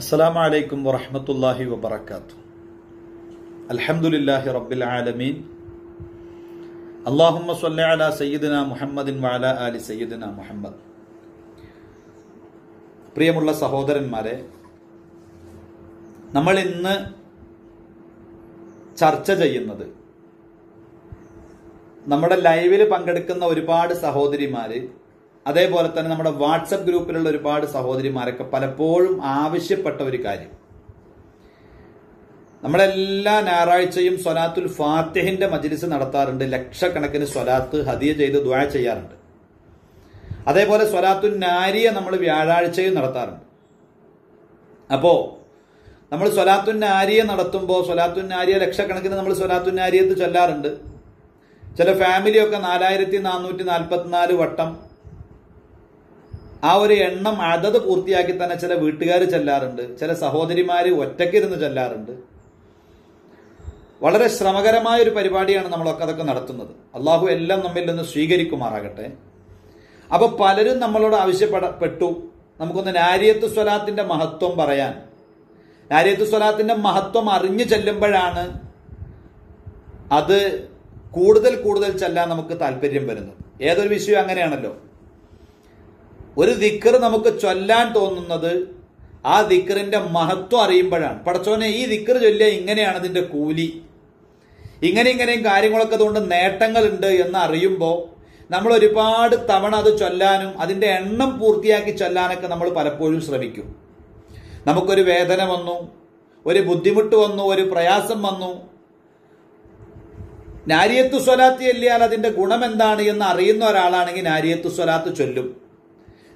Assalamu alaikum wa rahmatullahi wa barakatuh. Alhamdulillahi rabbil alameen. Allahumma salli ala Sayyidina Muhammadin wa ala ali Sayyidina Muhammad. Priyamulla sahodaranmare, nammal innu ചർച്ച ചെയ്യുന്നത് നമ്മുടെ ലൈവിൽ പങ്കെടുക്കുന്ന ഒരുപാട് സഹോദരിമാര് അതേപോലെ തന്നെ നമ്മുടെ വാട്സപ്പ് ഗ്രൂപ്പിലുള്ള ഒരുപാട് സഹോദരിമാരൊക്കെ പലപ്പോഴും ആവശ്യപ്പെട്ട ഒരു കാര്യം നമ്മളെല്ലാ ഞായറാഴ്ചയും സ്വലാത്തുൽ ഫാത്തിഹിന്റെ മജ്ലിസ് നടത്താറുണ്ട് ലക്ഷക്കണക്കിന് സ്വലാത്ത് ഹദിയ ചെയ്ത് ദുആ ചെയ്യാറുണ്ട് അതേപോലെ സ്വലാത്തുൽ നാരിയ നമ്മൾ വ്യാഴാഴ്ചയും നടത്താറുണ്ട് അപ്പോൾ നമ്മൾ സ്വലാത്തുൻ നാരിയ നടത്തുമ്പോൾ സ്വലാത്തുൻ നാരിയ ലക്ഷക്കണക്കിന് നമ്മൾ സ്വലാത്തുൻ നാരിയത്ത് ചൊല്ലാറുണ്ട് ചില ഫാമിലിയൊക്കെ 4444 വട്ടം ആ ഒരു എണ്ണം അദദ് പൂർത്തിയാക്കി തന്നെ ചില വീട്ടുകാർ ചൊല്ലാറുണ്ട് ചില സഹോദരിമാർ ഒറ്റക്കിരുന്ന് ചൊല്ലാറുണ്ട് വളരെ ശ്രമകരമായ ഒരു പരിപാടിയാണ് നമ്മളൊക്കെ അതൊക്കെ നടത്തുന്നത് അല്ലാഹു എല്ലാം നമ്മിൽ നിന്ന് സ്വീകരിക്കുമാറാകട്ടെ അപ്പോൾ പലരും നമ്മളോട് ആവശ്യപ്പെട്ടു നമുക്കൊന്ന് നാരിയത്ത് സ്വലാത്തിന്റെ മഹത്വം പറയാൻ നാരിയത്ത് സ്വലാത്തിന്റെ മഹത്വം അറിഞ്ഞു ചെല്ലുമ്പോഴാണ് അത് കൂടുതൽ ചെല്ലാൻ നമുക്ക് താല്പര്യം വരുന്നത് ഏതൊരു വിഷയം അങ്ങനെയാണല്ലോ ഒരു ദിക്ർ നമുക്ക് ചൊല്ലാൻ തോന്നുന്നത് ആ ദിക്റിന്റെ മഹത്വം അറിയുമ്പോഴാണ് പടച്ചോനെ ഈ ദിക്ർ ചൊല്ലിയ ഇങ്ങനെയാണ് ഇതിന്റെ കൂലി ഇങ്ങനെയും കാര്യങ്ങളൊക്കെ അതുകൊണ്ട് നേട്ടങ്ങളുണ്ട് എന്ന് അറിയുമ്പോൾ നമ്മൾ ഒരുപാട് തവണ അത് ചൊല്ലാനും അതിന്റെ എണ്ണം പൂർത്തിയാക്കി ചൊല്ലാനൊക്കെ നമ്മൾ പലപ്പോഴും ശ്രമിക്കും നമുക്കൊരു വേദന വന്നു ഒരു ബുദ്ധിമുട്ട് വന്നു ഒരു പ്രയാസം വന്നു നാരിയത്ത് സ്വലാത്ത് ചൊല്ലിയാൽ അതിന്റെ ഗുണം എന്താണ് എന്ന് അറിയുന്ന ഒരാളാണെങ്കിൽ നാരിയത്ത് സ്വലാത്ത് ചൊല്ലും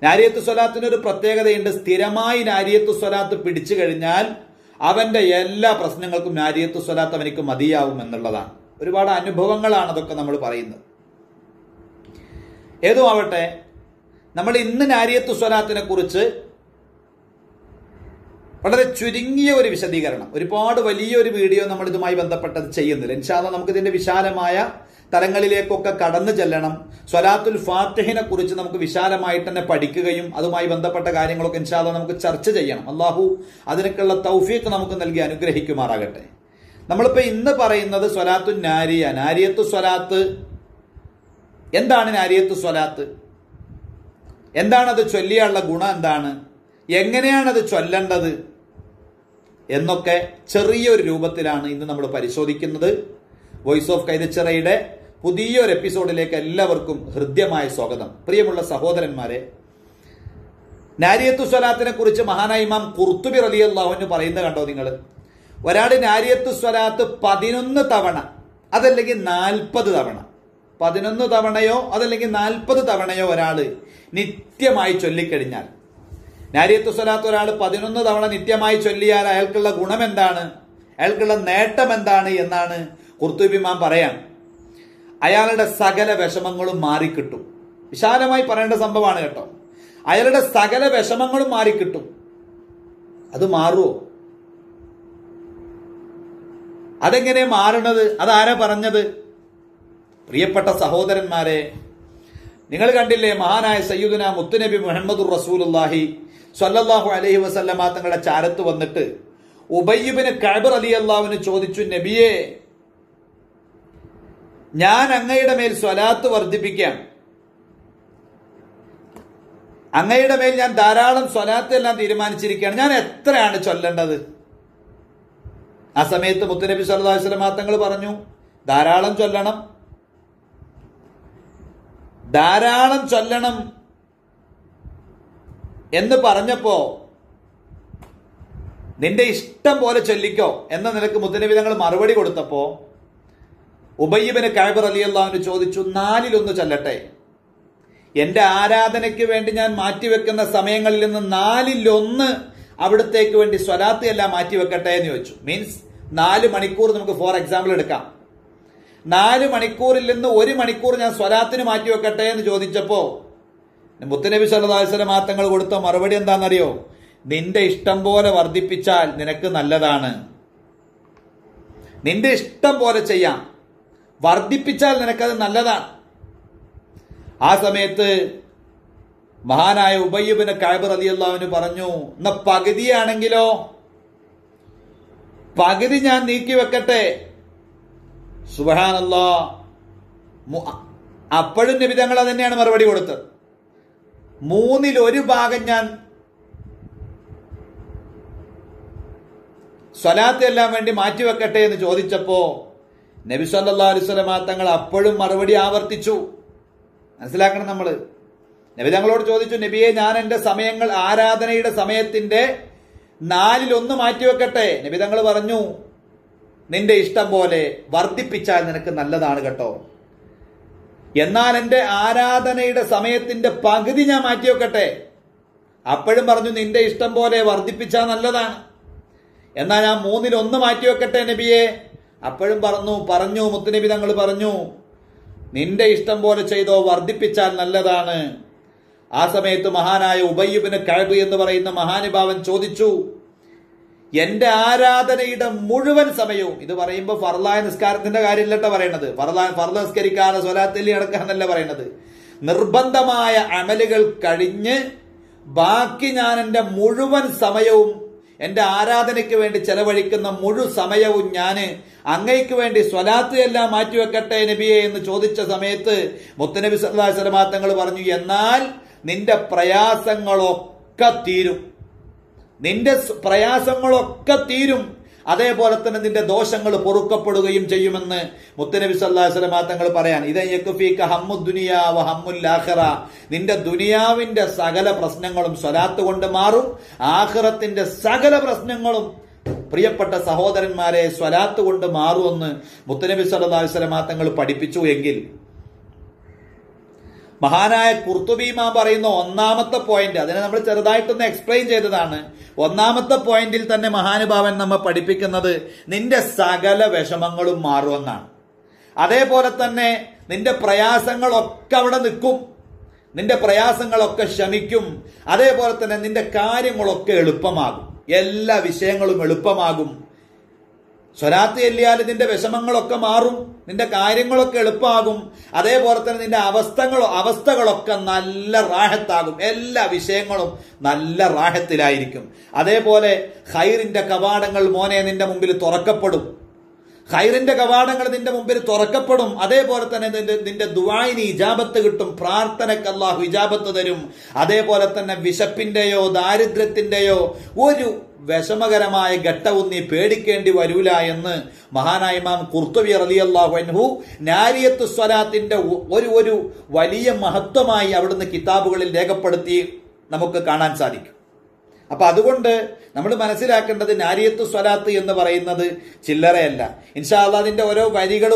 നാരിയത്ത് സ്വലാത്തിനൊരു പ്രത്യേകതയുണ്ട് സ്ഥിരമായി നാരിയത്ത് സ്വലാത്ത് പിടിച്ചു കഴിഞ്ഞാൽ അവന്റെ എല്ലാ പ്രശ്നങ്ങൾക്കും നാരിയത്ത് സ്വലാത്ത് അവനിക്ക് മതിയാവും എന്നുള്ളതാണ് ഒരുപാട് അനുഭവങ്ങളാണ് അതൊക്കെ നമ്മൾ പറയുന്നത് ഏതോ ആവട്ടെ നമ്മൾ ഇന്ന് നാരിയത്ത് സ്വലാത്തിനെ കുറിച്ച് വളരെ ചുരുങ്ങിയ ഒരു വിശദീകരണം ഒരുപാട് വലിയൊരു വീഡിയോ നമ്മൾ ഇതുമായി ബന്ധപ്പെട്ടത് ചെയ്യുന്നില്ല ഇൻഷാ അല്ലാഹ് നമുക്ക് ഇതിന്റെ വിശാലമായ തലങ്ങളിലേക്കൊക്കെ കടന്നു ചെല്ലണം സ്വലാത്തുൽ ഫാത്തിഹിനെ കുറിച്ച് നമുക്ക് വിശാലമായിട്ട് തന്നെ പഠിക്കുകയും അതുമായി ബന്ധപ്പെട്ട കാര്യങ്ങളൊക്കെ ഇൻഷാ അല്ലാഹ് നമുക്ക് ചർച്ച ചെയ്യണം അല്ലാഹു അതിനൊക്കെയുള്ള തൗഫീഖ് നമുക്ക് നൽകി അനുഗ്രഹിക്കുമാറാകട്ടെ നമ്മളിപ്പോൾ ഇന്ന് പറയുന്നത് സ്വലാത്തുൻ നാരിയ നാരിയത്ത് സ്വലാത്ത് എന്താണ് നാരിയത്ത് സ്വലാത്ത് എന്താണത് ചൊല്ലിയുള്ള ഗുണം എന്താണ് എങ്ങനെയാണത് ചൊല്ലേണ്ടത് എന്നൊക്കെ ചെറിയൊരു രൂപത്തിലാണ് ഇന്ന് നമ്മൾ പരിശോധിക്കുന്നത് വോയിസ് ഓഫ് കൈതച്ചിറയുടെ പുതിയൊരു എപ്പിസോഡിലേക്ക് എല്ലാവർക്കും ഹൃദ്യമായ സ്വാഗതം പ്രിയമുള്ള സഹോദരന്മാരെ നാരിയത്തു സ്വലാത്തിനെ കുറിച്ച് മഹാനായ ഇമാം ഖുർത്തുബി റളിയല്ലാഹു അൻഹു പറയുന്നത് കണ്ടോ നിങ്ങൾ ഒരാൾ നാരിയത്തു സ്വലാത്ത് 11 തവണ അതല്ലെങ്കിൽ 40 തവണ 11 തവണയോ അതല്ലെങ്കിൽ 40 തവണയോ ഒരാൾ നിത്യമായി ചൊല്ലിക്കഴിഞ്ഞാൽ നാരിയത്ത് സ്വലാത്ത് ഒരാൾ 11 തവണ നിത്യമായി ചൊല്ലിയാൽ അയാൾക്കുള്ള ഗുണം എന്താണ് അയാൾക്കുള്ള നേട്ടം എന്താണ് എന്നാണ് ഖുർത്തുബി ഇമാം പറയാൻ അയാളുടെ സകല വിഷമങ്ങളും മാറിക്കിട്ടും വിശാലമായി പറയേണ്ട സംഭവമാണ് കേട്ടോ അയാളുടെ സകല വിഷമങ്ങളും മാറിക്കിട്ടും അത് മാറുമോ അതെങ്ങനെ മാറണത് അതാരാ പറഞ്ഞത് പ്രിയപ്പെട്ട സഹോദരന്മാരെ നിങ്ങൾ കണ്ടില്ലേ മഹാനായ സയ്യിദുനാ മുത്തുനബി മുഹമ്മദുർ റസൂലുള്ളാഹി സ്വല്ലല്ലാഹു അലൈഹി വസല്ലമ തങ്ങളുടെ ചാരത്ത് വന്നിട്ട് ഉബയ്യ് ഇബ്നു കഅബ് റളിയല്ലാഹുവിനെ ചോദിച്ചു നബിയെ ഞാൻ അങ്ങയുടെ മേൽ സ്വലാത്ത് വർദ്ധിപ്പിക്കാം അങ്ങയുടെ മേൽ ഞാൻ ധാരാളം സ്വലാത്ത് എല്ലാം തീരുമാനിച്ചിരിക്കുകയാണ് ഞാൻ എത്രയാണ് ചൊല്ലേണ്ടത് ആ സമയത്ത് മുത്തുനബി സല്ലല്ലാഹു അലൈഹി വസല്ലമ തങ്ങൾ പറഞ്ഞു ധാരാളം ചൊല്ലണം എന്ന് പറഞ്ഞപ്പോ നിന്റെ ഇഷ്ടം പോലെ ചൊല്ലിക്കോ എന്ന നിലക്ക് മുത്തുനബി തങ്ങൾ മറുപടി കൊടുത്തപ്പോ ഉബയ്യ് ഇബ്നു കഅബ് റളിയല്ലാഹു ചോദിച്ചു 4-1 ചൊല്ലട്ടെ എന്റെ ആരാധനയ്ക്ക് വേണ്ടി ഞാൻ മാറ്റിവെക്കുന്ന സമയങ്ങളിൽ നിന്ന് 4-1 അവിടത്തേക്ക് വേണ്ടി സ്വലാത്ത് എല്ലാം മാറ്റിവെക്കട്ടെ എന്ന് ചോദിച്ചു മീൻസ് 4 മണിക്കൂർ നമുക്ക് ഫോർ എക്സാമ്പിൾ എടുക്കാം 4 മണിക്കൂറിൽ നിന്ന് 1 മണിക്കൂർ ഞാൻ സ്വലാത്തിന് മാറ്റിവെക്കട്ടെ എന്ന് ചോദിച്ചപ്പോ മുത്തുനബി സല്ലല്ലാഹു അലൈഹി വസല്ലം തങ്ങൾ കൊടുത്ത മറുപടി എന്താണെന്നറിയോ നിന്റെ ഇഷ്ടം പോലെ വർദ്ധിപ്പിച്ചാൽ നിനക്ക് നല്ലതാണ് നിന്റെ ഇഷ്ടം പോലെ ചെയ്യാം വർദ്ധിപ്പിച്ചാൽ നിനക്കത് നല്ലതാണ് ആ സമയത്ത് മഹാനായ ഉബയ്യ് ഇബ്നു കഅബ് റളിയല്ലാഹു അൻഹു പറഞ്ഞു, എന്ന പകുതിയാണെങ്കിലോ പകുതി ഞാൻ നീക്കി വെക്കട്ടെ. സുബ്ഹാനല്ലാഹ്. അപ്പോഴും നബി തങ്ങൾ തന്നെയാണ് മറുപടി കൊടുത്തത്, 1/3 ഞാൻ സ്വലാത്ത് എല്ലാം വേണ്ടി മാറ്റിവെക്കട്ടെ എന്ന് ചോദിച്ചപ്പോ നബി സല്ലല്ലാഹു അലൈഹി വസല്ലം തങ്ങൾ അപ്പോഴും മറുപടി ആവർത്തിച്ചു. മനസ്സിലാക്കണം, നമ്മൾ നബി തങ്ങളോട് ചോദിച്ചു, നബിയെ ഞാൻ എന്റെ സമയങ്ങൾ ആരാധനയുടെ സമയത്തിന്റെ 1/4 മാറ്റിവെക്കട്ടെ. നബി തങ്ങൾ പറഞ്ഞു, നിന്റെ ഇഷ്ടം പോലെ വർദ്ധിപ്പിച്ചാൽ നിനക്ക് നല്ലതാണ് കേട്ടോ, എന്നാൽ എന്റെ ആരാധനയുടെ സമയത്തിന്റെ പകുതി ഞാൻ മാറ്റിവെക്കട്ടെ. അപ്പോഴും പറഞ്ഞു, നിന്റെ ഇഷ്ടം പോലെ വർദ്ധിപ്പിച്ചാൽ നല്ലതാണ്, എന്നാൽ ഞാൻ 1/3 മാറ്റിവെക്കട്ടെ നബിയെ. അപ്പോഴും പറഞ്ഞു മുത്തുനബി തങ്ങൾ പറഞ്ഞു, നിന്റെ ഇഷ്ടം പോലെ ചെയ്തോ, വർദ്ധിപ്പിച്ചാൽ നല്ലതാണ്. ആ സമയത്ത് മഹാനായ ഉബയ്യ് ഇബ്നു കഅബ് എന്ന് പറയുന്ന മഹാനുഭാവൻ ചോദിച്ചു, എന്റെ ആരാധനയുടെ മുഴുവൻ സമയവും, ഇത് പറയുമ്പോൾ ഫർളായ നിസ്കാരത്തിന്റെ കാര്യമില്ലട്ടോ പറയണത്, ഫർള് നിസ്കരിക്കാതെ സ്വലാത്തിൽ നടക്കാന്നല്ല പറയണത്, നിർബന്ധമായ അമലുകൾ കഴിഞ്ഞ് ബാക്കി ഞാൻ എന്റെ മുഴുവൻ സമയവും എന്റെ ആരാധനയ്ക്ക് വേണ്ടി ചെലവഴിക്കുന്ന മുഴുവൻ സമയവും ഞാൻ അങ്ങയ്ക്ക് വേണ്ടി സ്വലാത്ത് എല്ലാം മാറ്റിവെക്കട്ടെ നബിയെ എന്ന് ചോദിച്ച സമയത്ത് മുത്തനബി സല്ലല്ലാഹു അലൈഹി വസല്ലം തങ്ങൾ പറഞ്ഞു, എന്നാൽ നിന്റെ പ്രയാസങ്ങളൊക്കെ തീരും, അതേപോലെ തന്നെ നിന്റെ ദോഷങ്ങൾ പൊറുക്കപ്പെടുകയും ചെയ്യുമെന്ന് മുത്തനബി സല്ലല്ലാഹു അലൈഹി വസല്ലം തങ്ങൾ പറയാൻ, ഇദ യക്ഫീക ഹമ്മു ദുനിയാ വ ഹമ്മുൽ ആഖിറ, നിന്റെ ദുനിയാവിന്റെ സകല പ്രശ്നങ്ങളും സ്വലാത്ത് കൊണ്ട് മാറും, ആഖിറത്തിന്റെ സകല പ്രശ്നങ്ങളും പ്രിയപ്പെട്ട സഹോദരന്മാരെ സ്വലാത്ത് കൊണ്ട് മാറുമെന്ന് മുത്തനബി സല്ലല്ലാഹു അലൈഹി വസല്ലം തങ്ങൾ പഠിപ്പിച്ചു. എങ്കിൽ മഹാനായ ഖുർത്തുബി ഇമാം പറയുന്ന 1ാമത്തെ പോയിന്റ്, അതിനെ നമ്മൾ ചെറുതായിട്ടൊന്ന് എക്സ്പ്ലെയിൻ ചെയ്തതാണ്. 1ാമത്തെ പോയിന്റിൽ തന്നെ മഹാനുഭാവൻ നമ്മെ പഠിപ്പിക്കുന്നത് നിന്റെ സകല വിഷമങ്ങളും മാറുമെന്നാണ്. അതേപോലെ തന്നെ നിന്റെ പ്രയാസങ്ങളൊക്കെ അവിടെ നിൽക്കും, നിന്റെ പ്രയാസങ്ങളൊക്കെ ശമിക്കും, അതേപോലെ തന്നെ നിന്റെ കാര്യങ്ങളൊക്കെ എളുപ്പമാകും, എല്ലാ വിഷയങ്ങളും എളുപ്പമാകും. സ്വലാത്ത് ചൊല്ലിയാൽ നിന്റെ വിഷമങ്ങളൊക്കെ മാറും, നിന്റെ കാര്യങ്ങളൊക്കെ എളുപ്പമാകും, അതേപോലെ തന്നെ നിന്റെ അവസ്ഥകളൊക്കെ നല്ല റാഹത്താകും, എല്ലാ വിഷയങ്ങളും നല്ല റാഹത്തിലായിരിക്കും. അതേപോലെ ഖൈറിന്റെ കവാടങ്ങൾ മോനെ നിന്റെ മുമ്പിൽ തുറക്കപ്പെടും, അതേപോലെ തന്നെ നിന്റെ ദുആഇന് ഇജാബത്ത് കിട്ടും, പ്രാർത്ഥനക്ക് അല്ലാഹു ഇജാബത്ത് തരും. അതേപോലെ തന്നെ വിശപ്പിന്റെയോ ദാരിദ്ര്യത്തിന്റെയോ ഒരു വിഷമകരമായ ഘട്ടവും നീ പേടിക്കേണ്ടി വരൂല എന്ന് മഹാനായ ഇമാം ഖുർത്തുബി റളിയല്ലാഹു അൻഹു നാരിയത്ത് സ്വലാത്തിന്റെ ഒരു വലിയ മഹത്വമായി അവിടുന്ന് കിതാബുകളിൽ രേഖപ്പെടുത്തി നമുക്ക് കാണാൻ സാധിക്കും. അപ്പൊ അതുകൊണ്ട് നമ്മൾ മനസ്സിലാക്കേണ്ടത് നാരിയത്ത് സ്വലാത്ത് എന്ന് പറയുന്നത് ചില്ലറയല്ല. ഇൻഷാ അല്ലാഹ് അതിന്റെ ഓരോ വരികൾ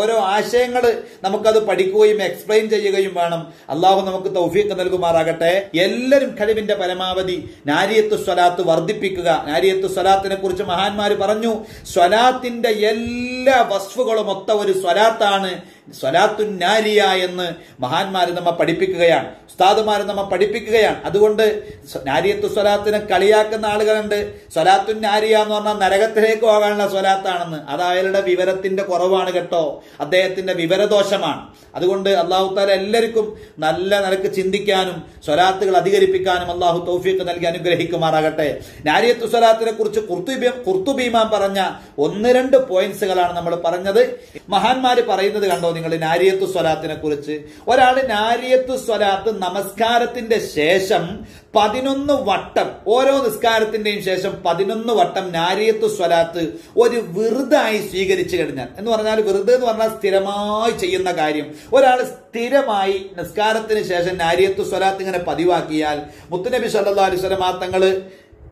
ഓരോ ആശയങ്ങൾ നമുക്കത് പഠിക്കുകയും എക്സ്പ്ലെയിൻ ചെയ്യുകയും വേണം. അള്ളാഹു നമുക്ക് തൗഫീഖ് നൽകുമാറാകട്ടെ. എല്ലാവരും കഴിവിന്റെ പരമാവധി നാരിയത്ത് സ്വലാത്ത് വർദ്ധിപ്പിക്കുക. നാരിയത്ത് സ്വലാത്തിനെ കുറിച്ച് മഹാന്മാർ പറഞ്ഞു, സ്വലാത്തിന്റെ എല്ലാ വസ്ഫുകളും ഒത്ത ഒരു സ്വലാത്താണ് സ്വലാത്തുൻ നാരിയ എന്ന് മഹാന്മാർ നമ്മെ പഠിപ്പിക്കുകയാണ്, ഉസ്താദുമാർ നമ്മെ പഠിപ്പിക്കുകയാണ്. അതുകൊണ്ട് നാരിയത്ത് സ്വലാത്തിനെ കളിയാക്കുന്ന ആളുകളുണ്ട്, സ്വലാത്തുൻ നാരിയ എന്ന് പറഞ്ഞാൽ നരകത്തിലേക്ക് പോകാനുള്ള സ്വലാത്താണെന്ന്. അത് അയാളുടെ വിവരത്തിന്റെ കുറവാണ് കേട്ടോ, അദ്ദേഹത്തിന്റെ വിവരദോഷമാണ്. അതുകൊണ്ട് അല്ലാഹു തആല എല്ലാവർക്കും നല്ല നിലക്ക് ചിന്തിക്കാനും സ്വലാത്തുകൾ അധികരിപ്പിക്കാനും അല്ലാഹു തൗഫീഖ് നൽകി അനുഗ്രഹിക്കുമാറാകട്ടെ. നാരിയത്ത് സ്വലാത്തിനെ കുറിച്ച് ഖുർത്തുബി ഇമാം പറഞ്ഞ 1-2 പോയിന്റ്സുകളാണ് നമ്മൾ പറഞ്ഞത്. മഹാന്മാർ പറയുന്നത് കണ്ടോ നിങ്ങൾ നാരിയത്ത് സ്വലാത്തിനെ കുറിച്ച്. ഒരാൾ നാരിയത്ത് സ്വലാത്ത് നമസ്കാരത്തിന്റെ ശേഷം 11 വട്ടം, ഓരോ നിസ്കാരത്തിന്റെയും ശേഷം 11 വട്ടം നാരിയത്ത് സ്വലാത്ത് ഒരു വിർദായി സ്വീകരിച്ചു കഴിഞ്ഞാൽ, എന്ന് പറഞ്ഞാൽ വിർദ് എന്ന് പറഞ്ഞാൽ സ്ഥിരമായി ചെയ്യുന്ന കാര്യം, ഒരാൾ സ്ഥിരമായി നിസ്കാരത്തിന് ശേഷം നാരിയത്ത് സ്വലാത്ത് ഇങ്ങനെ പതിവാക്കിയാൽ മുത്തുനബി സല്ലല്ലാഹു അലൈഹി വസല്ലം തങ്ങൾ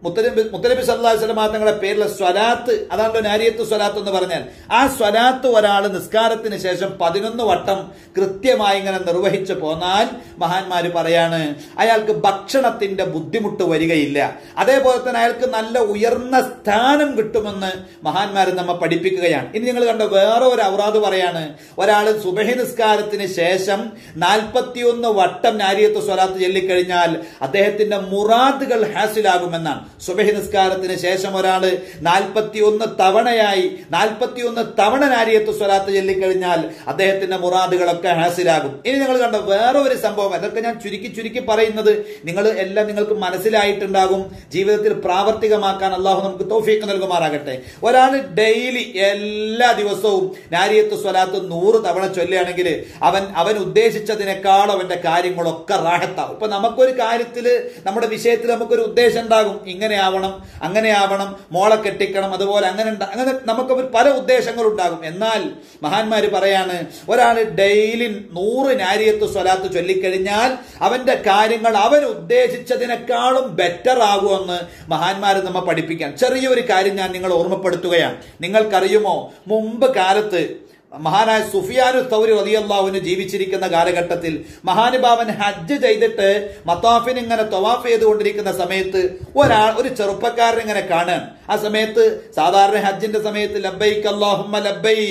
മുത്തനബി സല്ലല്ലാഹു അലൈഹി വസല്ലം തങ്ങളുടെ പേരിലെ സ്വലാത്ത്, അതാണല്ലോ നാരിയത്ത് സ്വലാത്ത് എന്ന് പറഞ്ഞാൽ, ആ സ്വലാത്ത് ഒരാൾ നിസ്കാരത്തിന് ശേഷം 11 വട്ടം കൃത്യമായി ഇങ്ങനെ നിർവഹിച്ചു പോന്നാൽ മഹാന്മാർ പറയാണ് അയാൾക്ക് ഭക്ഷണത്തിന്റെ ബുദ്ധിമുട്ട് വരികയില്ല, അതേപോലെ തന്നെ അയാൾക്ക് നല്ല ഉയർന്ന സ്ഥാനം കിട്ടുമെന്ന് മഹാന്മാർ നമ്മെ പഠിപ്പിക്കുകയാണ്. ഇനി നിങ്ങൾ കണ്ട വേറെ ഒരു ഔറാദ് പറയാണ്, ഒരാൾ സുബഹി നിസ്കാരത്തിന് ശേഷം 41 വട്ടം നാരിയത്ത് സ്വലാത്ത് ചൊല്ലിക്കഴിഞ്ഞാൽ അദ്ദേഹത്തിന്റെ മുറാദുകൾ ഹാസിലാകുമെന്നാണ്. സുബഹി നിസ്കാരത്തിന് ശേഷം ഒരാൾ 41 തവണ നാരിയത്ത് സ്വലാത്ത് ചൊല്ലിക്കഴിഞ്ഞാൽ അദ്ദേഹത്തിന്റെ മുറാദുകളൊക്കെ ഹാസിലാകും. ഇനി നിങ്ങൾ കണ്ട വേറെ ഒരു സംഭവം, അതൊക്കെ ഞാൻ ചുരുക്കി പറയുന്നത് നിങ്ങൾ എല്ലാം നിങ്ങൾക്ക് മനസ്സിലായിട്ടുണ്ടാകും. ജീവിതത്തിൽ പ്രാവർത്തികമാക്കാൻ അള്ളാഹു നമുക്ക് തൗഫീഖ് നൽകുമാറാകട്ടെ. ഒരാൾ ഡെയിലി എല്ലാ ദിവസവും നാരിയത്ത് സ്വലാത്ത് 100 തവണ ചൊല്ലുകയാണെങ്കിൽ അവൻ ഉദ്ദേശിച്ചതിനേക്കാൾ അവന്റെ കാര്യങ്ങളൊക്കെ റാഹത്താവും. ഇപ്പൊ നമുക്കൊരു കാര്യത്തിൽ, നമ്മുടെ വിഷയത്തിൽ നമുക്കൊരു ഉദ്ദേശം ഉണ്ടാകും, ഇങ്ങനെ ആവണം, അങ്ങനെ ആവണം, മോളെ കെട്ടിക്കണം, അതുപോലെ അങ്ങനെ നമുക്ക് പല ഉദ്ദേശങ്ങളുണ്ടാകും. എന്നാൽ മഹാന്മാര് പറയാണ്, ഒരാൾ ഡെയിലി 100 നാരിയത്ത് സ്വലാത്ത് ചൊല്ലിക്കഴിഞ്ഞാൽ അവന്റെ കാര്യങ്ങൾ അവൻ ഉദ്ദേശിച്ചതിനേക്കാളും ബെറ്റർ ആകുമെന്ന് മഹാന്മാരെ നമ്മെ പഠിപ്പിക്കാൻ. ചെറിയൊരു കാര്യം ഞാൻ നിങ്ങളെ ഓർമ്മപ്പെടുത്തുകയാണ്. നിങ്ങൾക്കറിയുമോ, മുമ്പ് കാലത്ത് മഹാനായ സുഫിയാനു തൗരി റളിയല്ലാഹു അൻഹു ജീവിച്ചിരിക്കുന്ന കാലഘട്ടത്തിൽ മഹാനുഭാവൻ ഹജ്ജ് ചെയ്തിട്ട് മത്താഫിന് ഇങ്ങനെ തവാഫ് ചെയ്തുകൊണ്ടിരിക്കുന്ന സമയത്ത് ഒരു ചെറുപ്പക്കാരൻ ഇങ്ങനെ കാണാൻ. ആ സമയത്ത് സാധാരണ ഹജ്ജിന്റെ സമയത്ത് ലബ്ബൈക അല്ലാഹുമ്മ ലബ്ബൈക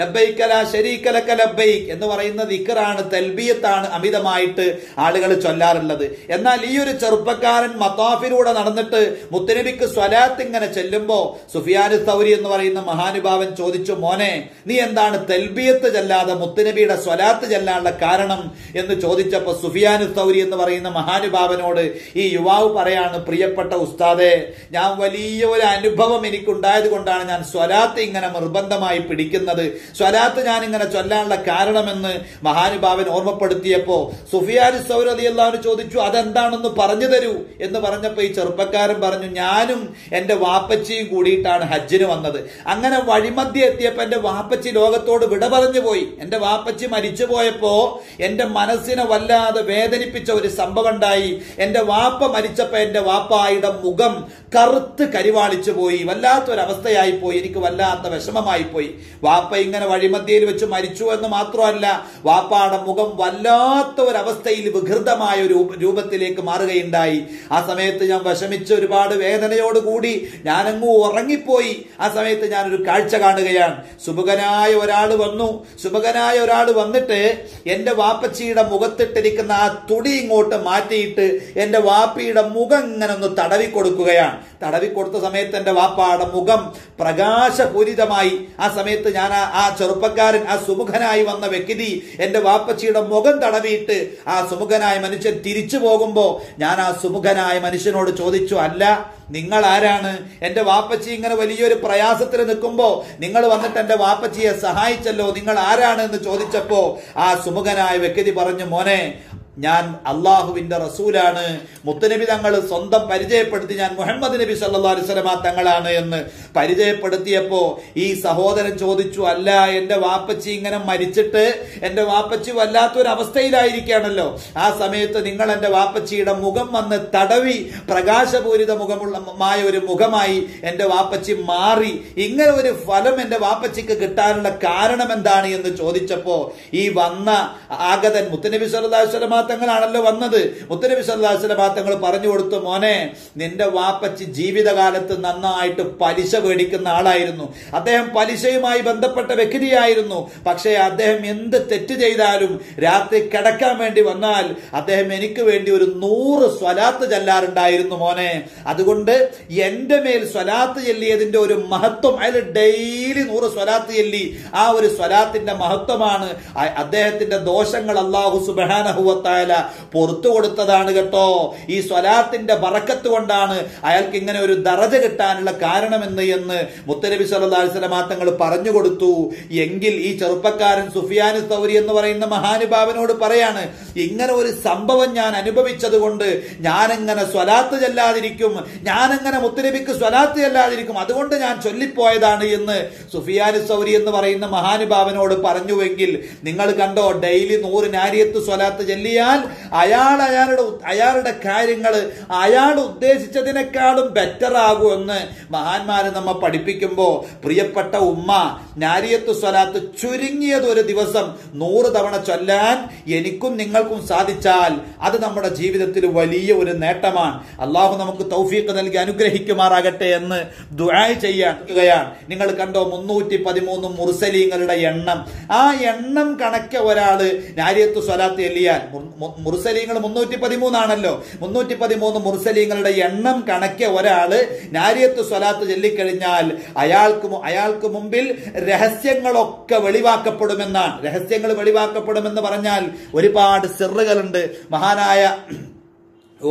ലബ്ബൈക ലാ ശരീക ലക ലബ്ബൈക എന്ന് പറയുന്ന ദിക്റാണ്, തൽബിയത്താണ് അമിതമായിട്ട് ആളുകൾ ചൊല്ലാറുള്ളത്. എന്നാൽ ഈ ഒരു ചെറുപ്പക്കാരൻ മത്താഫിലൂടെ നടന്നിട്ട് മുത്തനബിക്ക് സ്വലാത്ത് ഇങ്ങനെ ചെല്ലുമ്പോൾ സുഫിയാനു തൗരി എന്ന് പറയുന്ന മഹാനുഭാവൻ ചോദിച്ചു, മോനെ, നീ എന്താണ് തൽബിയത്ത് ചെല്ലാതെ മുത്തുനബിയുടെ സ്വലാത്ത് ചെല്ലാനുള്ള കാരണം എന്ന് ചോദിച്ചപ്പോൾ സുഫിയാനു തൗരി എന്ന് പറയുന്ന മഹാനുഭാവനോട് ഈ യുവാവ് പറയാണ്, പ്രിയപ്പെട്ട ഉസ്താദേ, ഞാൻ വലിയ ഒരു അനുഭവം എനിക്കുണ്ടായത് കൊണ്ടാണ് ഞാൻ സ്വലാത്ത് ഇങ്ങനെ നിർബന്ധമായി പിടിക്കുന്നത്, സ്വലാത്ത് ഞാൻ ഇങ്ങനെ ചൊല്ലാനുള്ള കാരണമെന്ന് മഹാനുഭാവൻ ഓർമ്മപ്പെടുത്തിയപ്പോൾ സുഫിയാനു തൗരി റളിയല്ലാഹു അൻഹു ചോദിച്ചു, അതെന്താണെന്ന് പറഞ്ഞു തരൂ എന്ന് പറഞ്ഞപ്പോൾ ഈ ചെറുപ്പക്കാരൻ പറഞ്ഞു, ഞാനും എൻ്റെ വാപ്പച്ചിയും കൂടിയിട്ടാണ് ഹജ്ജിന് വന്നത്. അങ്ങനെ വഴിമധ്യ എത്തിയപ്പോൾ എൻ്റെ വാപ്പച്ചി ലോകത്തോട് വിട പറഞ്ഞു പോയി. എന്റെ വാപ്പച്ചി മരിച്ചു പോയപ്പോ എന്റെ മനസ്സിനെ വല്ലാതെ വേദനിപ്പിച്ച ഒരു സംഭവം ഉണ്ടായി. എന്റെ വാപ്പ മരിച്ചപ്പോ എന്റെ വാപ്പായുടെ മുഖം കറുത്ത് കരിവാളിച്ചു പോയി, വല്ലാത്തൊരവസ്ഥയായി പോയി, എനിക്ക് വല്ലാത്ത വിഷമമായി പോയി. വാപ്പ ഇങ്ങനെ വഴിമധ്യയിൽ വെച്ച് മരിച്ചു എന്ന് മാത്രമല്ല, വാപ്പയുടെ മുഖം വല്ലാത്ത ഒരവസ്ഥയിൽ വികൃതമായ ഒരു രൂപത്തിലേക്ക് മാറുകയുണ്ടായി. ആ സമയത്ത് ഞാൻ വിഷമിച്ച് ഒരുപാട് വേദനയോടുകൂടി ഞാനങ്ങ് ഉറങ്ങിപ്പോയി. ആ സമയത്ത് ഞാനൊരു കാഴ്ച കാണുകയാണ്. സുബകനായ ഒരാൾ വന്നിട്ട് എന്റെ വാപ്പച്ചിയുടെ മുഖത്തിട്ടിരിക്കുന്ന ആ തുടി ഇങ്ങോട്ട് മാറ്റിയിട്ട് എന്റെ വാപ്പയുടെ മുഖം ഇങ്ങനെ ഒന്ന് തടവി കൊടുക്കുകയാണ്. തടവി കൊടുത്ത സമയത്ത് എന്റെ വാപ്പയുടെ മുഖം പ്രകാശപൂരിതമായി. ആ സമയത്ത് ഞാൻ ആ ചെറുപ്പക്കാരൻ, ആ സുമുഖനായി വന്ന വ്യക്തി എന്റെ വാപ്പച്ചിയുടെ മുഖം തടവിയിട്ട് ആ സുമുഖനായ മനുഷ്യൻ തിരിച്ചു പോകുമ്പോൾ ഞാൻ ആ സുമുഖനായ മനുഷ്യനോട് ചോദിച്ചു, അല്ല, നിങ്ങൾ ആരാണ്? എന്റെ വാപ്പച്ചി ഇങ്ങനെ വലിയൊരു പ്രയാസത്തിൽ നിൽക്കുമ്പോൾ നിങ്ങൾ വന്നിട്ട് എന്റെ വാപ്പച്ചിയെ സഹായിച്ചല്ലോ, നിങ്ങൾ ആരാണ് എന്ന് ചോദിച്ചപ്പോ ആ സുമുഖനായ വ്യക്തി പറഞ്ഞു, മോനെ, ഞാൻ അള്ളാഹുവിന്റെ റസൂലാണ്, മുത്തുനബി തങ്ങൾ സ്വന്തം പരിചയപ്പെടുത്തി, ഞാൻ മുഹമ്മദ് നബി സല്ലല്ലാഹു അലൈഹി വസല്ലമ തങ്ങളാണ് എന്ന് പരിചയപ്പെടുത്തിയപ്പോ ഈ സഹോദരൻ ചോദിച്ചു, അല്ല, എന്റെ വാപ്പച്ചി ഇങ്ങനെ മരിച്ചിട്ട് എന്റെ വാപ്പച്ചി വല്ലാത്തൊരു അവസ്ഥയിലായിരിക്കുകയാണല്ലോ, ആ സമയത്ത് നിങ്ങൾ എന്റെ വാപ്പച്ചിയുടെ മുഖം വന്ന് തടവി പ്രകാശപൂരിത മുഖമുള്ളമായ ഒരു മുഖമായി എന്റെ വാപ്പച്ചി മാറി, ഇങ്ങനെ ഒരു ഫലം എന്റെ വാപ്പച്ചിക്ക് കിട്ടാനുള്ള കാരണം എന്താണ് എന്ന് ചോദിച്ചപ്പോ ഈ വന്ന ആഗതൻ മുത്തുനബി സല്ലല്ലാഹു അലൈഹി വസല്ലമ ാണല്ലോ വന്നത്. മുത്തനബി സല്ലല്ലാഹു അലൈഹി വസല്ലമ തങ്ങൾ പറഞ്ഞു കൊടുത്തു, മോനെ, നിന്റെ വാപ്പച്ചി ജീവിതകാലത്ത് നന്നായിട്ട് പലിശ മേടിക്കുന്ന ആളായിരുന്നു, അദ്ദേഹം പലിശയുമായി ബന്ധപ്പെട്ട വ്യക്തിയായിരുന്നു, പക്ഷേ അദ്ദേഹം എന്ത് തെറ്റ് ചെയ്താലും രാത്രി കിടക്കാൻ വേണ്ടി വന്നാൽ അദ്ദേഹം എനിക്ക് വേണ്ടി ഒരു 100 സ്വലാത്ത് ചൊല്ലാറുണ്ടായിരുന്നു മോനെ, അതുകൊണ്ട് എന്റെ മേൽ സ്വലാത്ത് ചൊല്ലിയതിന്റെ ഒരു മഹത്വം, അയാൾ ഡെയിലി 100 സ്വലാത്ത് ചൊല്ലി, ആ ഒരു സ്വലാത്തിന്റെ മഹത്വമാണ് അദ്ദേഹത്തിന്റെ ദോഷങ്ങൾ അല്ലാഹു സുബ്ഹാനഹു വ തആല പുറത്തു കൊടുത്തതാണ് കേട്ടോ, ഈ സ്വലാത്തിന്റെ ബറക്കത്ത് കൊണ്ടാണ് അയാൾക്ക് ഇങ്ങനെ ഒരു ദറജ കിട്ടാനുള്ള കാരണമെന്ന് എന്ന് മുത്തനബി സല്ലല്ലാഹു അലൈഹി വസല്ലമ തങ്ങൾ പറഞ്ഞു കൊടുത്തു. എങ്കിൽ ഈ ചെറുപ്പക്കാരൻ സുഫിയാനു തൗരി എന്ന് പറയുന്ന മഹാനുഭാവനോട് പറയാണ്, ഇങ്ങനെ ഒരു സംഭവം ഞാൻ അനുഭവിച്ചത് കൊണ്ട് ഞാനങ്ങനെ സ്വലാത്ത് ചെല്ലാതിരിക്കും, ഞാനങ്ങനെ മുത്തനബിക്ക് സ്വലാത്ത് ചെല്ലാതിരിക്കും, അതുകൊണ്ട് ഞാൻ ചൊല്ലിപ്പോയതാണ് എന്ന് സുഫിയാനു തൗരി എന്ന് പറയുന്ന മഹാനുഭാവനോട് പറഞ്ഞുവെങ്കിൽ നിങ്ങൾ കണ്ടോ, ഡെയിലി 100 നാരിയത്ത് സ്വലാത്ത് ചെല്ലിയാൽ അയാളുടെ കാര്യങ്ങൾ അയാൾ ഉദ്ദേശിച്ചതിനേക്കാളും ബെറ്റർ ആകുമെന്ന് മഹാന്മാരെ അമ്മ പഠിപ്പിക്കുമ്പോൾ പ്രിയപ്പെട്ട ഉമ്മ നാരിയത്ത് സ്വലാത്ത് ചുരുങ്ങിയത് ഒരു ദിവസം 100 തവണ ചൊല്ലാൻ എനിക്കും നിങ്ങൾക്കും സാധിച്ചാൽ അത് നമ്മുടെ ജീവിതത്തിൽ വലിയ ഒരു നേട്ടമാണ്. അള്ളാഹു നമുക്ക് തൗഫീഖ് നൽകി അനുഗ്രഹിക്കുമാറാകട്ടെ എന്ന് ദുആ ചെയ്യുകയാണ്. നിങ്ങൾ കണ്ടോ 313 മുർസലീങ്ങളുടെ എണ്ണം. ആ എണ്ണം കണക്കെ ഒരാള് നാരിയത്ത് സ്വലാത്ത് ചൊല്ലിയാൽ, മുർസലീങ്ങൾ 313 ആണല്ലോ, 313 മുർസലീങ്ങളുടെ എണ്ണം കണക്കെ ഒരാള് നാരിയത്ത് സ്വലാത്ത് ചൊല്ലിക്കഴിഞ്ഞാൽ അയാൾക്ക് മുമ്പിൽ രഹസ്യങ്ങളൊക്കെ വെളിവാക്കപ്പെടുമെന്നാണ്. രഹസ്യങ്ങൾ വെളിവാക്കപ്പെടുമെന്ന് പറഞ്ഞാൽ ഒരുപാട് സിറുകളുണ്ട്. മഹാനായ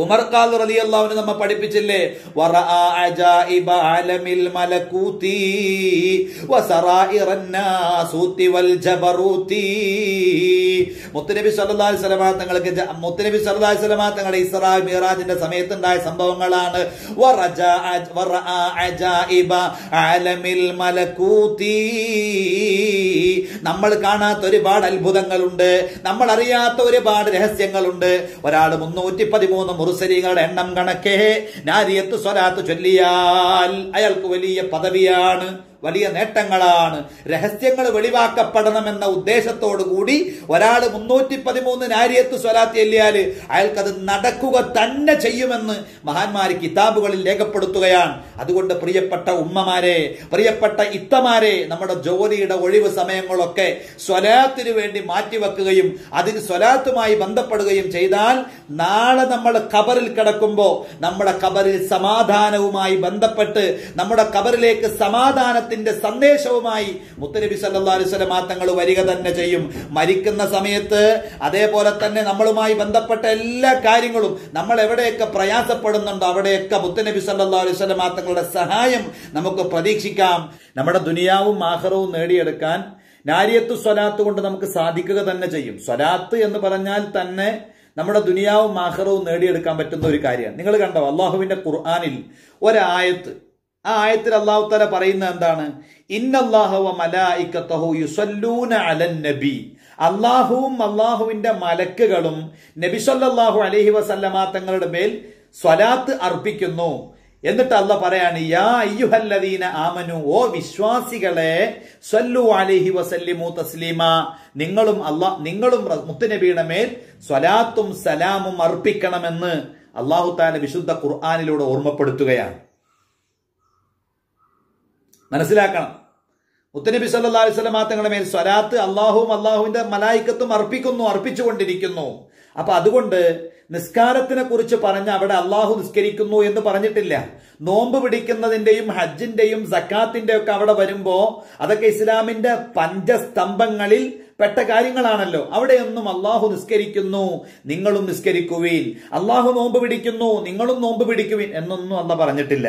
ഉമർ ഖാദി റളിയല്ലാഹു അൻഹു നമ്മ പഠിപ്പിച്ചില്ലേ, വറഅ അജായിബ അലമിൽ മലകൂതി വസറായിറൻ നാസൂതി വൽ ജബറൂതി. മുത്തനബി സല്ലല്ലാഹു അലൈഹി വസല്ലം തങ്ങൾക്ക് ഇസ്റാ മിറാജിന്റെ സമയത്ത് ഉണ്ടായ സംഭവങ്ങളാണ്. വറഅ അജായിബ അലമിൽ മലകൂതി, നമ്മൾ കാണാത്ത ഒരുപാട് അത്ഭുതങ്ങളുണ്ട്, നമ്മൾ അറിയാത്ത ഒരുപാട് രഹസ്യങ്ങളുണ്ട്. ഒരാൾ 313 മുർസലീങ്ങളുടെ എണ്ണം കണക്കെ നാരിയത്ത് സ്വലാത്ത് ചൊല്ലിയാൽ അയാൾക്ക് വലിയ പദവിയാണ്, വലിയ നേട്ടങ്ങളാണ്. രഹസ്യങ്ങൾ വെളിവാക്കപ്പെടണമെന്ന ഉദ്ദേശത്തോടു കൂടി ഒരാൾ 313 നാരിയത്ത് സ്വലാത്ത് ചൊല്ലിയാൽ അയാൾക്കത് നടക്കുക തന്നെ ചെയ്യുമെന്ന് മഹാന്മാർ കിതാബുകളിൽ രേഖപ്പെടുത്തുകയാണ്. അതുകൊണ്ട് പ്രിയപ്പെട്ട ഉമ്മമാരെ, പ്രിയപ്പെട്ട ഇത്തമാരെ, നമ്മുടെ ജോലിയുടെ ഒഴിവ് സമയങ്ങളൊക്കെ സ്വലാത്തിനു വേണ്ടി മാറ്റിവെക്കുകയും അതിന് സ്വലാത്തുമായി ബന്ധപ്പെടുകയും ചെയ്താൽ നാളെ നമ്മൾ ഖബറിൽ കിടക്കുമ്പോൾ നമ്മുടെ ഖബറിൽ സമാധാനവുമായി ബന്ധപ്പെട്ട് നമ്മുടെ ഖബറിലേക്ക് സമാധാനത്തിൽ സന്ദേശവുമായി മുത്തനബി സല്ലല്ലാഹു അലൈഹി വസല്ലം തങ്ങൾ വരിക തന്നെ ചെയ്യും. മരിക്കുന്ന സമയത്ത് അതേപോലെ തന്നെ നമ്മളുമായി ബന്ധപ്പെട്ട എല്ലാ കാര്യങ്ങളും, നമ്മൾ എവിടെയൊക്കെ പ്രയാസപ്പെടുന്നുണ്ടോ അവിടെയൊക്കെ മുത്തനബി സല്ലല്ലാഹു അലൈഹി വസല്ലം തങ്ങളുടെ സഹായം നമുക്ക് പ്രതീക്ഷിക്കാം. നമ്മുടെ ദുനിയാവും ആഖിറവും നേടിയെടുക്കാൻ നാരിയത്ത് സ്വലാത്ത് കൊണ്ട് നമുക്ക് സാധിക്കുക തന്നെ ചെയ്യും. സ്വലാത്ത് എന്ന് പറഞ്ഞാൽ തന്നെ നമ്മുടെ ദുനിയാവും ആഖിറവും നേടിയെടുക്കാൻ പറ്റുന്ന ഒരു കാര്യമാണ്. നിങ്ങൾ കണ്ടോ അള്ളാഹുവിന്റെ ഖുർആനിൽ ഒരായത്ത്, ആ ആയത്തിൽ അള്ളാഹു തആല പറയുന്നത് എന്താണ്? ഇന്നല്ലാഹു വ മലായികതഹു യുസല്ലൂന അലൻ നബി. അള്ളാഹുവും അള്ളാഹുവിന്റെ മലക്കുകളും നബി സല്ലല്ലാഹു അലൈഹി വസല്ലമ തങ്ങളുടെ മേൽ സ്വലാത്ത് അർപ്പിക്കുന്നു. എന്നിട്ട് അള്ളാഹു പറയാണ്, യാ അയ്യുഹല്ലദീന ആമനു, ഓ വിശ്വാസികളെ, സല്ലു അലൈഹി വസല്ലിമു തസ്ലീമ, നിങ്ങളും മുത്തുനബിയുടെ മേൽ സ്വലാത്തും സലാമും അർപ്പിക്കണമെന്ന് അള്ളാഹു തആല വിശുദ്ധ ഖുർആനിലൂടെ ഓർമ്മപ്പെടുത്തുകയാണ്. മനസ്സിലാക്കണം, മുത്തനബി സല്ലല്ലാഹു അലൈഹി വസല്ലം തങ്ങളുടെ മേൽ സ്വലാത്ത് അള്ളാഹുവും അള്ളാഹുവിന്റെ മലായിക്കത്തും അർപ്പിച്ചുകൊണ്ടിരിക്കുന്നു. അപ്പൊ അതുകൊണ്ട് നിസ്കാരത്തിനെ കുറിച്ച് പറഞ്ഞ അവിടെ അള്ളാഹു നിസ്കരിക്കുന്നു എന്ന് പറഞ്ഞിട്ടില്ല. നോമ്പ് പിടിക്കുന്നതിന്റെയും ഹജ്ജിന്റെയും സക്കാത്തിന്റെ ഒക്കെ അവിടെ വരുമ്പോ അതൊക്കെ ഇസ്ലാമിന്റെ പഞ്ചസ്തംഭങ്ങളിൽ പെട്ട കാര്യങ്ങളാണല്ലോ. അവിടെയൊന്നും അള്ളാഹു നിസ്കരിക്കുന്നു, നിങ്ങളും നിസ്കരിക്കുവിൻ, അള്ളാഹു നോമ്പ് പിടിക്കുന്നു, നിങ്ങളും നോമ്പ് പിടിക്കുവിൻ എന്നൊന്നും അള്ളാഹു പറഞ്ഞിട്ടില്ല.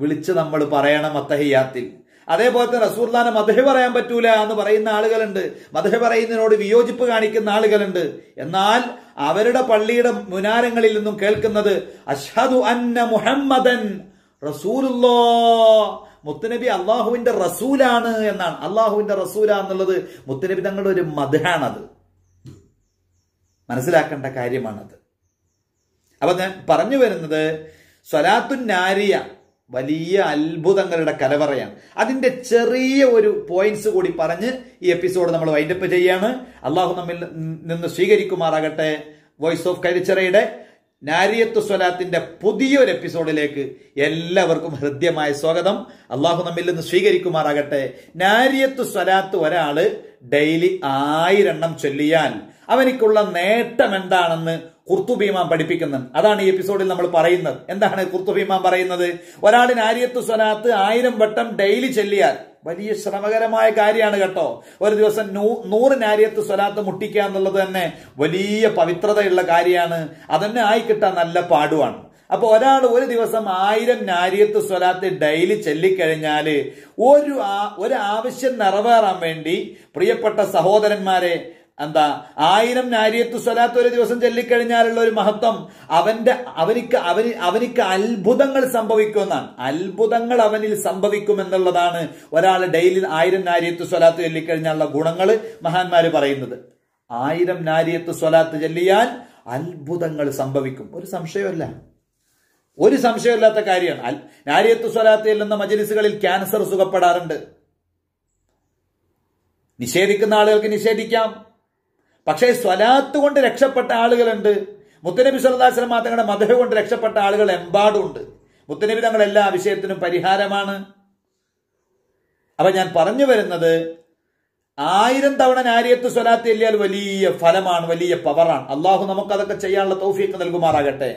വിളിച്ച് നമ്മൾ പറയണം അത്തഹിയാത്തിൽ. അതേപോലെ തന്നെ റസൂലുള്ളാഹിനെ മദ്ഹ് പറയാൻ പറ്റൂല എന്ന് പറയുന്ന ആളുകളുണ്ട്, മദ്ഹ് പറയുന്നതിനോട് വിയോജിപ്പ് കാണിക്കുന്ന ആളുകളുണ്ട്. എന്നാൽ അവരുടെ പള്ളിയുടെ മുനാരങ്ങളിൽ നിന്നും കേൾക്കുന്നത് അഷ്ഹദു അന്ന മുഹമ്മദൻ റസൂലുള്ളാ, മുത്തുനബി അള്ളാഹുവിന്റെ റസൂലാണ് എന്നാണ്. അള്ളാഹുവിന്റെ റസൂലാന്നുള്ളത് മുത്തുനബി തങ്ങളുടെ ഒരു മദ്ഹാണത്, മനസ്സിലാക്കേണ്ട കാര്യമാണത്. അപ്പൊ ഞാൻ പറഞ്ഞു വരുന്നത്, സ്വലാത്തുൻ നാരിയ വലിയ അത്ഭുതങ്ങളുടെ കലവറയാണ്. അതിന്റെ ചെറിയ ഒരു പോയിന്റ്സ് കൂടി പറഞ്ഞ് ഈ എപ്പിസോഡ് നമ്മൾ വൈൻഡപ്പ് ചെയ്യാണ്. അള്ളാഹു നമ്മിൽ നിന്ന് സ്വീകരിക്കുമാറാകട്ടെ. വോയിസ് ഓഫ് കരിച്ചറയുടെ നാരിയത്ത് സ്വലാത്തിന്റെ പുതിയൊരു എപ്പിസോഡിലേക്ക് എല്ലാവർക്കും ഹൃദ്യമായ സ്വാഗതം. അള്ളാഹു നമ്മിൽ നിന്ന് സ്വീകരിക്കുമാറാകട്ടെ. നാരിയത്ത് സ്വലാത്ത് ഒരാള് ഡെയിലി 1000 എണ്ണം ചൊല്ലിയാൽ അവനിക്കുള്ള നേട്ടം എന്താണെന്ന് ഖുർത്തുബീമാൻ പഠിപ്പിക്കുന്നുണ്ട്. അതാണ് ഈ എപ്പിസോഡിൽ നമ്മൾ പറയുന്നത്. എന്താണ് ഖുർത്തുബീമാൻ പറയുന്നത്? ഒരാൾ നാരിയത്ത് സ്വലാത്ത് 1000 വട്ടം ഡെയിലി ചൊല്ലിയാൽ, വലിയ ശ്രമകരമായ കാര്യമാണ് കേട്ടോ. ഒരു ദിവസം 100 നാരിയത്ത് സ്വലാത്ത് മുട്ടിക്കുക എന്നുള്ളത് തന്നെ വലിയ പവിത്രതയുള്ള കാര്യമാണ്. അതന്നെ ആയിക്കിട്ടാൻ നല്ല പാടുമാണ്. അപ്പൊ ഒരാൾ ഒരു ദിവസം 1000 നാരിയത്ത് സ്വലാത്ത് ഡെയിലി ചൊല്ലിക്കഴിഞ്ഞാൽ ഒരു ആവശ്യം നിറവേറാൻ വേണ്ടി പ്രിയപ്പെട്ട സഹോദരന്മാരെ, എന്താ 1000 നാരിയത്ത് സ്വലാത്ത് ഒരു ദിവസം ചൊല്ലിക്കഴിഞ്ഞാലുള്ള ഒരു മഹത്വം അവനിക്ക് അത്ഭുതങ്ങൾ സംഭവിക്കുമെന്നാണ്. അത്ഭുതങ്ങൾ അവനിൽ സംഭവിക്കും എന്നുള്ളതാണ് ഒരാൾ ഡെയിലി 1000 നാരിയത്ത് സ്വലാത്ത് ചൊല്ലിക്കഴിഞ്ഞാലുള്ള ഗുണങ്ങൾ മഹാന്മാര് പറയുന്നത്. 1000 നാരിയത്ത് സ്വലാത്ത് ചൊല്ലിയാൽ അത്ഭുതങ്ങൾ സംഭവിക്കും, ഒരു സംശയമല്ല, ഒരു സംശയമില്ലാത്ത കാര്യമാണ്. നാരിയത്ത് സ്വലാത്ത് ചൊല്ലുന്ന മജ്‌ലിസുകളിൽ ക്യാൻസർ സുഖപ്പെടാറുണ്ട്. നിഷേധിക്കുന്ന ആളുകൾക്ക് നിഷേധിക്കാം, പക്ഷേ സ്വലാത്ത് കൊണ്ട് രക്ഷപ്പെട്ട ആളുകളുണ്ട്. മുത്തനബി സല്ലല്ലാഹു അലൈഹി വസല്ലം തങ്ങളുടെ മദ്ഹ് കൊണ്ട് രക്ഷപ്പെട്ട ആളുകൾ എമ്പാടുമുണ്ട്. മുത്തനബി തങ്ങൾ എല്ലാ വിഷയത്തിനും പരിഹാരമാണ്. അപ്പൊ ഞാൻ പറഞ്ഞു വരുന്നത്, 1000 തവണ നാരിയത്ത് സ്വലാത്ത് ചൊല്ലിയാൽ വലിയ ഫലമാണ്, വലിയ പവറാണ്. അള്ളാഹു നമുക്ക് അതൊക്കെ ചെയ്യാനുള്ള തൗഫീഖ് നൽകുമാറാകട്ടെ.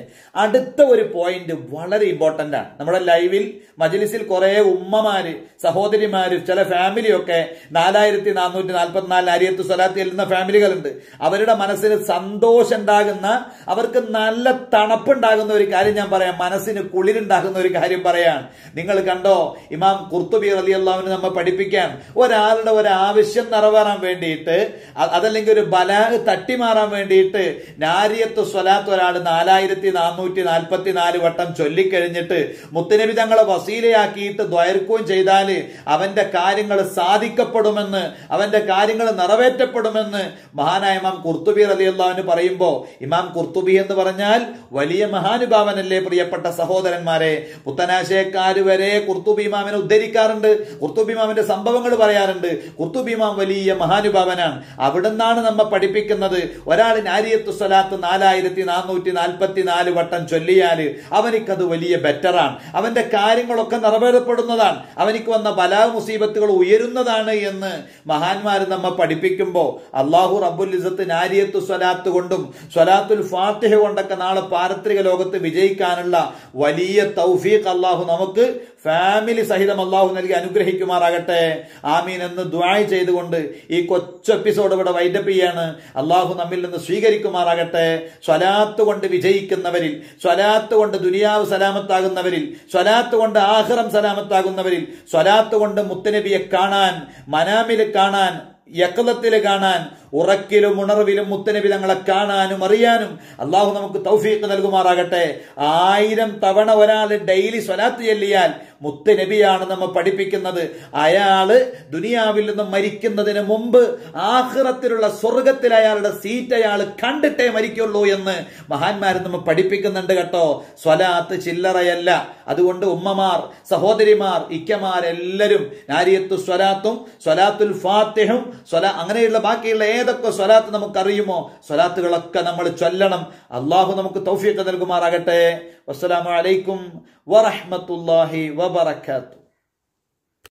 അടുത്ത ഒരു പോയിന്റ് വളരെ ഇമ്പോർട്ടന്റ് ആണ്. നമ്മുടെ ലൈവിൽ മജ്‌ലിസിൽ കുറെ ഉമ്മമാര്, സഹോദരിമാര്, ചില ഫാമിലിയൊക്കെ 4444 നാരിയത്ത് സ്വലാത്ത് ചൊല്ലുന്ന ഫാമിലികളുണ്ട്. അവരുടെ മനസ്സിന് സന്തോഷം ഉണ്ടാകുന്ന, അവർക്ക് നല്ല തണുപ്പുണ്ടാകുന്ന ഒരു കാര്യം ഞാൻ പറയാം, മനസ്സിന് കുളിരുണ്ടാകുന്ന ഒരു കാര്യം പറയാൻ. നിങ്ങൾ കണ്ടോ, ഇമാം ഖുർത്തുബി റളിയല്ലാഹു അൻഹു നമ്മെ പഠിപ്പിക്കാൻ, ഒരാളുടെ ഒരു ആവശ്യം നിറവേറാൻ വേണ്ടിയിട്ട്, അതല്ലെങ്കിൽ ഒരു ബലാഹ് തട്ടിമാറാൻ വേണ്ടിയിട്ട് നാരിയത്ത് സ്വലാത്ത് ഒരാൾ 4444 വട്ടം ചൊല്ലിക്കഴിഞ്ഞിട്ട് മുത്തുനബി തങ്ങളെ വസീലയാക്കിയിട്ട് ദ്വയർക്കുകയും ചെയ്താൽ അവന്റെ കാര്യങ്ങൾ സാധിക്കപ്പെടുമെന്ന്, അവന്റെ കാര്യങ്ങൾ നിറവേറ്റപ്പെടുമെന്ന് മഹാനായ ഇമാം ഖുർത്തുബി റളിയല്ലാഹു അൻഹു പറയുമ്പോൾ, ഇമാം ഖുർത്തുബി എന്ന് പറഞ്ഞാൽ വലിയ മഹാനുഭാവനല്ലേ പ്രിയപ്പെട്ട സഹോദരന്മാരെ. പുത്തനാശയക്കാര് വരെ ഖുർത്തുബി ഇമാമിനെ ഉദ്ധരിക്കാറുണ്ട്, ഖുർത്തുബി ഇമാമിന്റെ സംഭവങ്ങൾ പറയാറുണ്ട്. ഖുർത്തുബി ഇമാം വലിയ മഹാനുഭാവനാണ്. അവിടുന്നാണ് നമ്മെ പഠിപ്പിക്കുന്നത്, ഒരാൾ നാരിയത്ത് സ്വലാത്ത് 4444 വട്ടം ചൊല്ലിയാൽ അവനിക്കത് വലിയ ബെറ്ററാണ്, അവന്റെ കാര്യങ്ങളൊക്കെ നിറവേറപ്പെടുന്നതാണ്, അവനിക്ക് വന്ന ബലാ മുസീബത്തുകൾ ഉയരുന്നതാണ് എന്ന് മഹാന്മാർ നമ്മെ പഠിപ്പിക്കുമ്പോൾ, അള്ളാഹു റബ്ബുൽ ഇസ്സത്ത് നാരിയത്ത് സ്വലാത്ത് കൊണ്ടും സ്വലാത്തുൽ ഫാത്തിഹ കൊണ്ടൊക്കെ നാളെ പാരത്രിക ലോകത്ത് വിജയിക്കാനുള്ള വലിയ തൗഫീഖ് അള്ളാഹു നമുക്ക് ഫാമിലി സഹിതം അള്ളാഹു നൽകി അനുഗ്രഹിക്കുമാറാകട്ടെ. ആമീൻ എന്ന് ദുആഇ ചെയ്തുകൊണ്ട് ഈ കൊച്ചു എപ്പിസോഡ് ഇവിടെ വൈൻഡപ്പ് ചെയ്യാണ്. അള്ളാഹു നമ്മിൽ നിന്ന് സ്വീകരിക്കുമാറാകട്ടെ. സ്വലാത്ത് കൊണ്ട് വിജയിക്കുന്നവരിൽ, സ്വലാത്ത് കൊണ്ട് ദുനിയാവ് സലാമത്താകുന്നവരിൽ, സ്വലാത്ത് കൊണ്ട് ആഖിറം സലാമത്താകുന്നവരിൽ, സ്വലാത്ത് കൊണ്ട് മുത്തുനബിയെ കാണാൻ, മനാമിൽ കാണാൻ, യഖ്ലത്തിൽ കാണാൻ, ഉറക്കിലും ഉണർവിലും മുത്തുനബി തങ്ങളെ കാണാനും അറിയാനും അള്ളാഹു നമുക്ക് തൗഫീഖ് നൽകുമാറാകട്ടെ. 1000 തവണ ഒരാൾ ഡെയിലി സ്വലാത്ത് ചൊല്ലിയാൽ മുത്തുനബിയാണ് നമ്മെ പഠിപ്പിക്കുന്നത്, അയാള് ദുനിയാവിൽ നിന്ന് മരിക്കുന്നതിന് മുമ്പ് ആഖിറത്തിലുള്ള സ്വർഗത്തിൽ അയാളുടെ സീറ്റ് അയാൾ കണ്ടിട്ടേ മരിക്കുള്ളൂ എന്ന് മഹാന്മാർ നമ്മെ പഠിപ്പിക്കുന്നുണ്ട് കേട്ടോ. സ്വലാത്ത് ചില്ലറയല്ല. അതുകൊണ്ട് ഉമ്മമാർ, സഹോദരിമാർ, ഇക്കമാരെല്ലാവരും നാരിയത്തു സ്വലാത്തും സ്വലാത്തുൽ ഫാത്തിഹും അങ്ങനെയുള്ള ബാക്കിയുള്ള ഏതൊക്കെ സ്വലാത്ത് നമുക്കറിയുമോ സ്വലാത്തുകളൊക്കെ നമ്മൾ ചൊല്ലണം. അള്ളാഹു നമുക്ക് തൗഫീഖ് നൽകുമാറാകട്ടെ. വസ്സലാമു അലൈക്കും വറഹ്മത്തുള്ളാഹി വബറകാതുഹു.